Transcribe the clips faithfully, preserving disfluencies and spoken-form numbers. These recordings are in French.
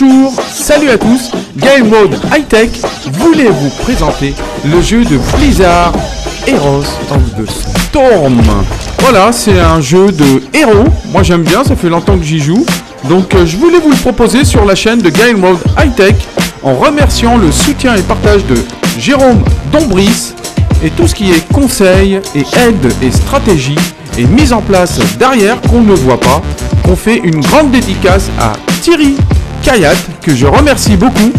Bonjour, salut à tous, Game Mode High Tech voulait vous présenter le jeu de Blizzard, Heroes of the Storm. Voilà, c'est un jeu de héros, moi j'aime bien, ça fait longtemps que j'y joue. Donc euh, je voulais vous le proposer sur la chaîne de Game Mode High Tech en remerciant le soutien et partage de Jérôme Dombris et tout ce qui est conseil et aide et stratégie et mise en place derrière qu'on ne voit pas. On fait une grande dédicace à Thierry Kayat, que je remercie beaucoup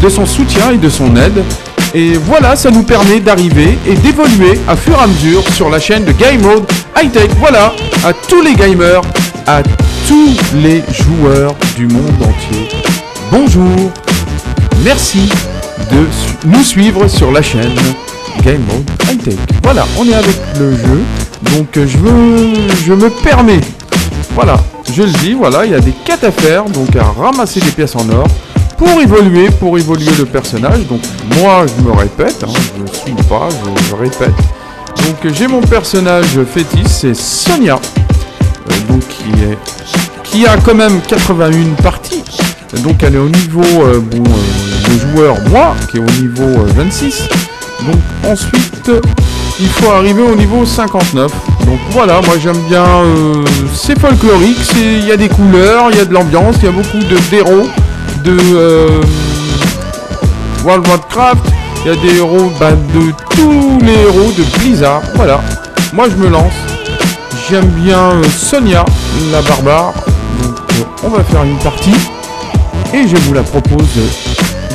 de son soutien et de son aide. Et voilà, ça nous permet d'arriver et d'évoluer à fur et à mesure sur la chaîne de Game Mode High Tech. Voilà, à tous les gamers, à tous les joueurs du monde entier, bonjour, merci de nous suivre sur la chaîne Game Mode High Tech. Voilà, on est avec le jeu, donc je, veux, je me permets, voilà, je le dis, voilà, il y a des quêtes à faire, donc à ramasser des pièces en or pour évoluer, pour évoluer le personnage. Donc moi, je me répète, hein, je ne suis pas, je, je répète. Donc j'ai mon personnage fétiche, c'est Sonia, euh, donc qui, est, qui a quand même quatre-vingt-un parties. Donc elle est au niveau, euh, bon, euh, le joueur, moi, qui est au niveau euh, vingt-six. Donc ensuite, il faut arriver au niveau cinquante-neuf. Donc voilà, moi j'aime bien, euh, c'est folklorique, il y a des couleurs, il y a de l'ambiance, il y a beaucoup de héros de euh, World of Warcraft, il y a des héros bah, de tous les héros de Blizzard. Voilà, moi je me lance, j'aime bien euh, Sonia, la barbare, donc euh, on va faire une partie et je vous la propose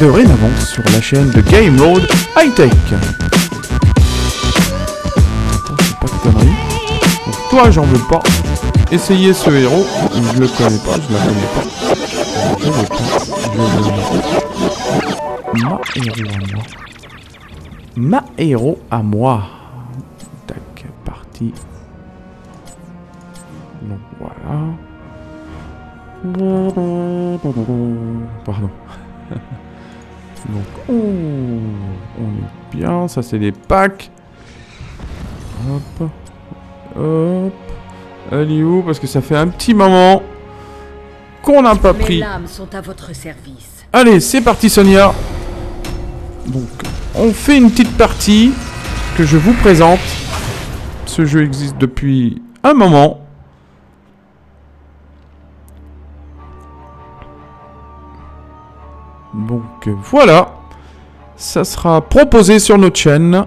de, de réavance sur la chaîne de Game Mode High Tech. Toi, j'en veux pas. Essayez ce héros. Je le connais pas, je la connais pas. Je veux pas. Je veux pas. Ma héros à moi. Ma héros à moi. Tac, parti. Donc voilà. Pardon. Donc on, on est bien. Ça, c'est des packs. Hop. Hop, elle est où? Parce que ça fait un petit moment qu'on n'a pas pris. Les lames sont à votre service. Allez, c'est parti Sonia. Donc, on fait une petite partie que je vous présente. Ce jeu existe depuis un moment. Donc, voilà. Ça sera proposé sur notre chaîne.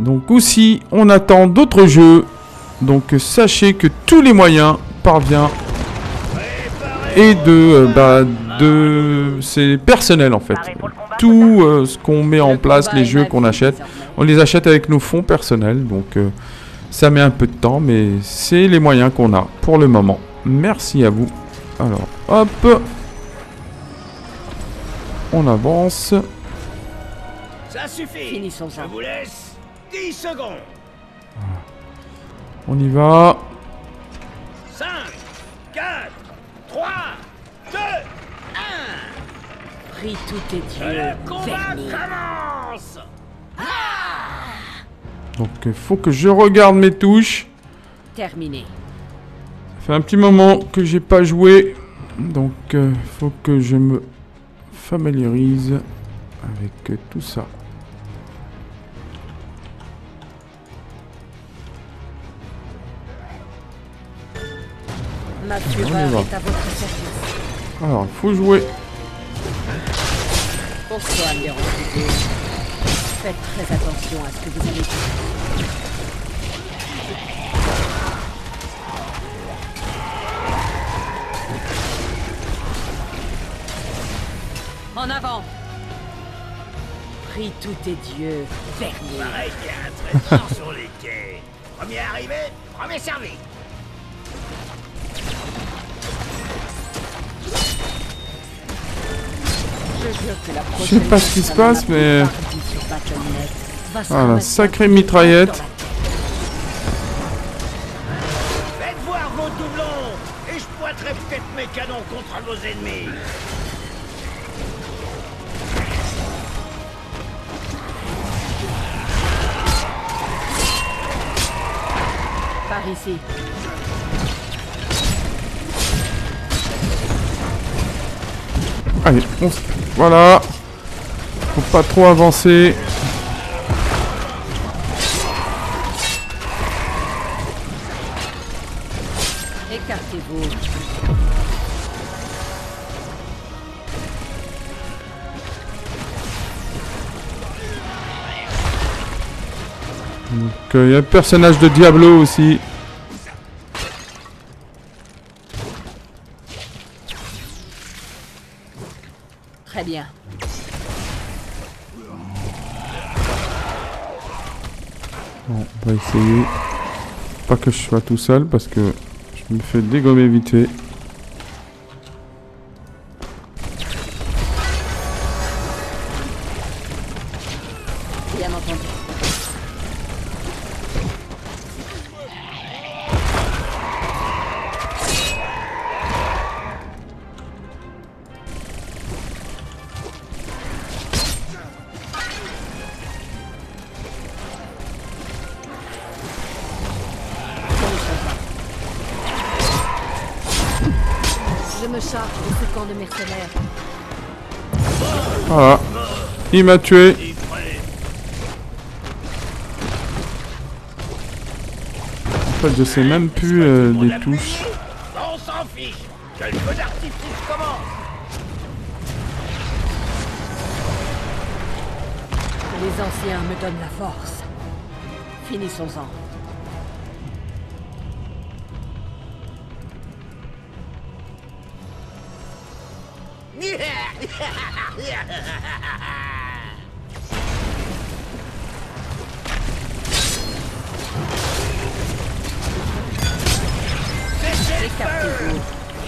Donc aussi, on attend d'autres jeux. Donc sachez que tous les moyens parviennent et de, euh, bah, de... c'est personnel en fait. Tout euh, ce qu'on met en place, les jeux qu'on achète, on les achète avec nos fonds personnels. Donc euh, ça met un peu de temps, mais c'est les moyens qu'on a pour le moment. Merci à vous. Alors, hop. On avance. Ça suffit. Finissons ça. Je vous laisse. dix secondes. On y va. cinq, quatre, trois, deux, un. Pris tout est Dieu. Le combat commence. Donc il faut que je regarde mes touches. Terminé. Ça fait un petit moment que j'ai pas joué. Donc il euh, faut que je me familiarise avec euh, tout ça. Ma fureur est à votre service. Alors, il faut jouer. Pourquoi, Miron ? Faites très attention à ce que vous allez dire. En avant. Prie tous tes dieux, fermier. Pareil, il y a un trésor sur les quais. Premier arrivé, premier servi. Je sais pas ce qui se passe, mais... Voilà, sacrée mitraillette. Faites voir vos doublons et je pointerai peut-être mes canons contre vos ennemis. Par ici. Allez, on se... Voilà. Faut pas trop avancer. Écartez-vous. Donc, il euh, y a un personnage de Diablo aussi. Très bien. Bon, on va essayer. Pas que je sois tout seul parce que je me fais dégommer vite fait. Bien entendu. Voilà, il m'a tué. En fait, je sais même plus euh, les touches. On s'en fiche. Que le feu d'artifice commence. Les anciens me donnent la force. Finissons-en.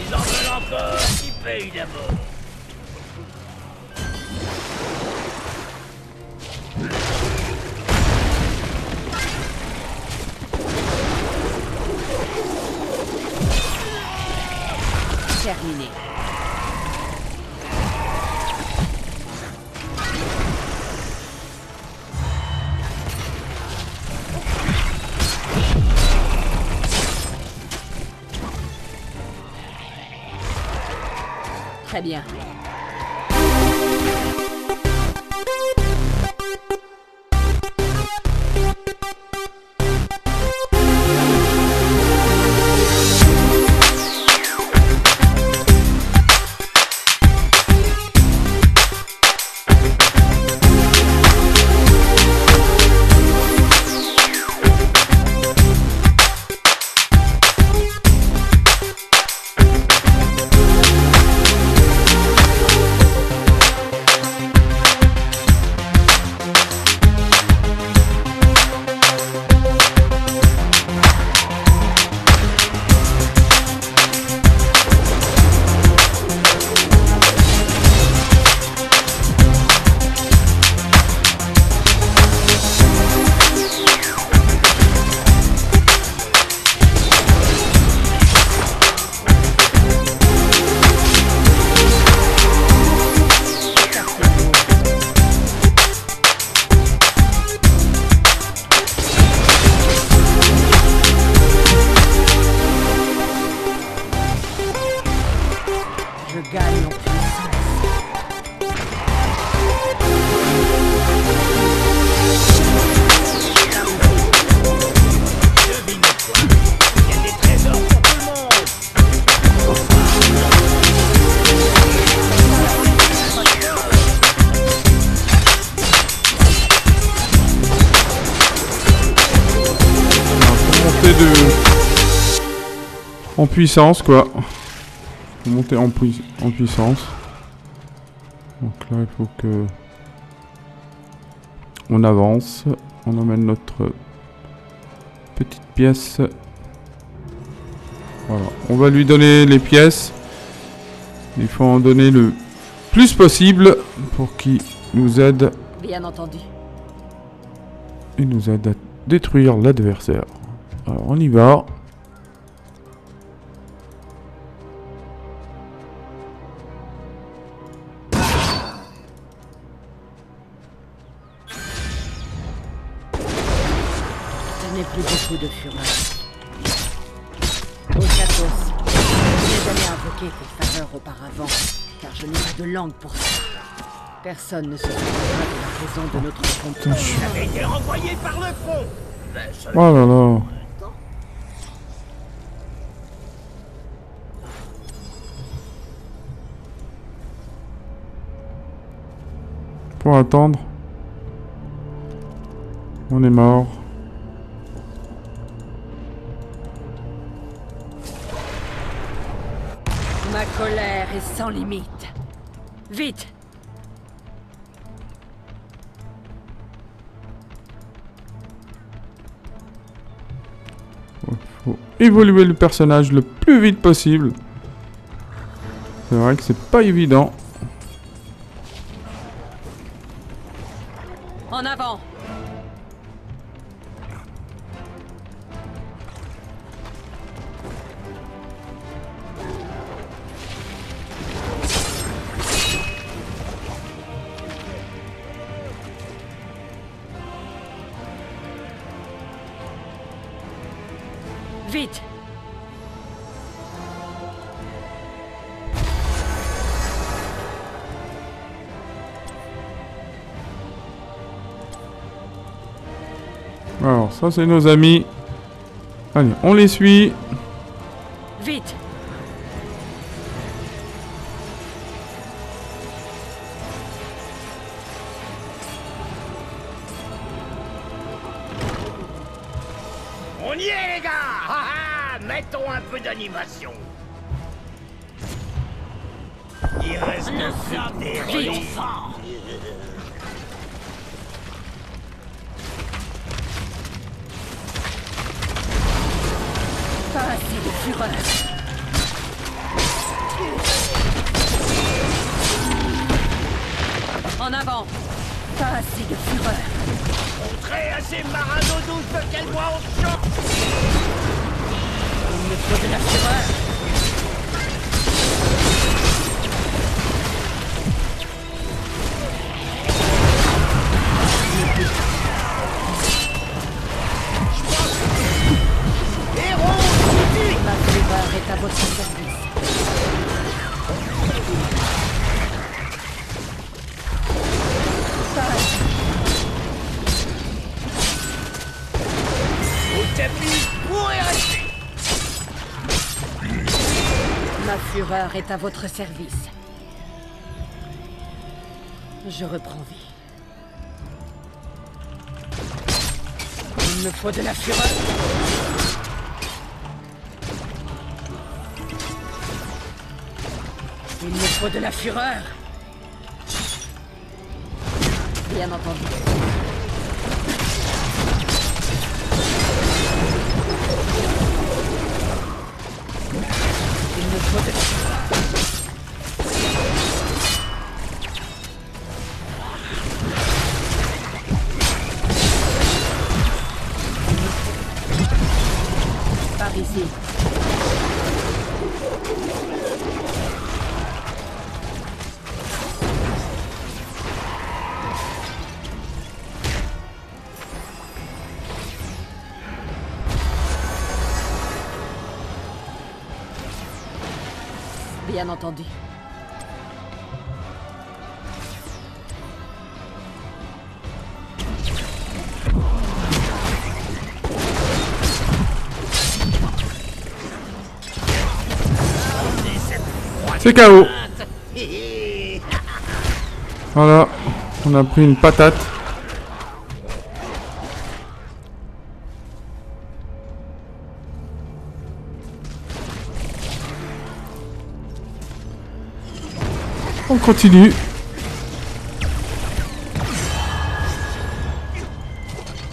Ils en veulent encore, qui paye d'abord. Terminé. Très bien. En puissance quoi. Faut monter en, pui en puissance. Donc là il faut que on avance. On emmène notre petite pièce. Voilà. On va lui donner les pièces. Il faut en donner le plus possible pour qu'il nous aide. Bien entendu. Il nous aide à détruire l'adversaire. Alors on y va. Plus beaucoup de fureur. Au château, je n'ai jamais avoué. invoquer tes faveurs auparavant, car je n'ai pas de langue pour ça. Personne ne se souviendra de la raison de notre compte. J'avais été renvoyé par le front. Oh là là. Pour attendre. On est mort. Ma colère est sans limite. Vite. Faut évoluer le personnage le plus vite possible. C'est vrai que c'est pas évident. En avant. Vite. Alors ça c'est nos amis. Allez, on les suit. Vite. On y est les gars. Ah, ah, mettons un peu d'animation. Il reste ça des rayons. En avant. Pas assez de fureur. Montrez à ces marins d'eau douce de quelle voie on chante. Il me faut de la fureur. Ma fureur est à votre service. Au tapis, pour y rester. Ma fureur est à votre service. Je reprends vie. Il me faut de la fureur. Il me faut de la fureur. Bien entendu. Il me faut de la fureur. Par ici. Bien entendu. C'est K O. Voilà, on a pris une patate. On continue.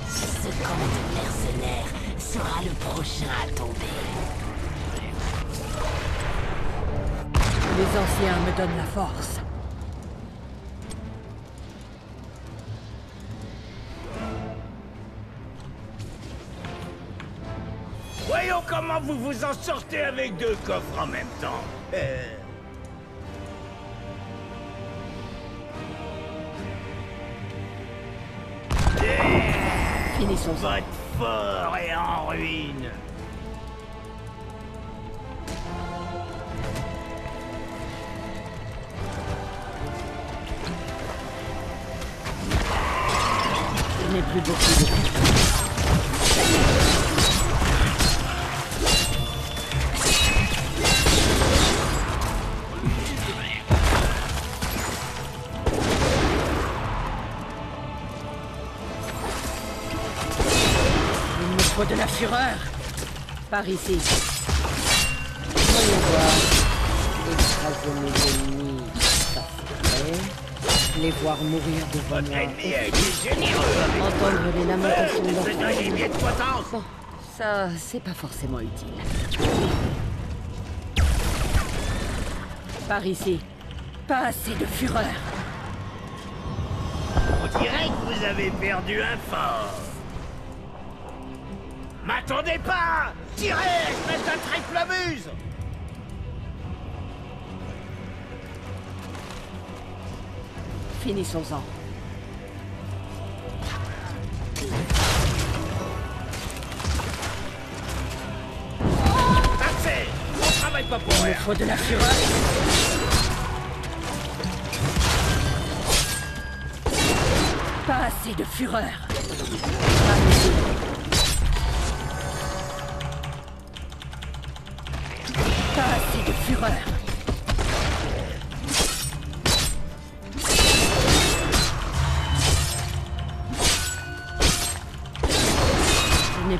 Ce camp de mercenaires sera le prochain à tomber. Les anciens me donnent la force. Voyons comment vous vous en sortez avec deux coffres en même temps. Euh... Votre fort est en ruine. n'ai plus beaucoup de temps. Il me faut de la fureur. Par ici. Voyons voir. Écraser mes ennemis. Les voir mourir devant moi. Entendre les lamentations d'enfants. Bon, ça, c'est pas forcément utile. Par ici. Pas assez de fureur. On dirait que vous avez perdu un fort. M'attendez pas! Tirez, espèce de triflamuse! Finissons-en. Assez! On travaille pas pour rien. Il me faut de la fureur. Pas assez de fureur. Pas assez de fureur.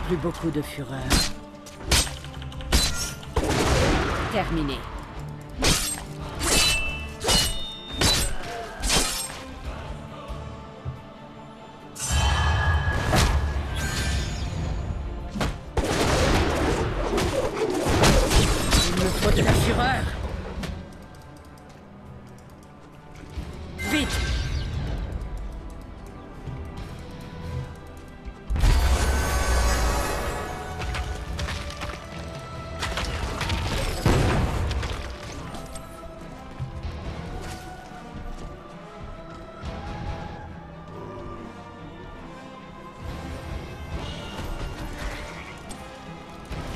Plus beaucoup de fureur. Terminé. Il me faut de la fureur. Vite.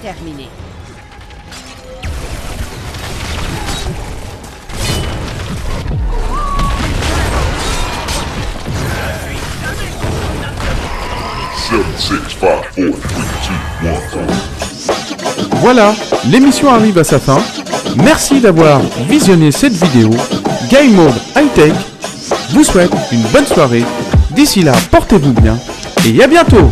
Terminé. Voilà, l'émission arrive à sa fin. Merci d'avoir visionné cette vidéo. Game Mode High Tech vous souhaite une bonne soirée. D'ici là, portez-vous bien et à bientôt.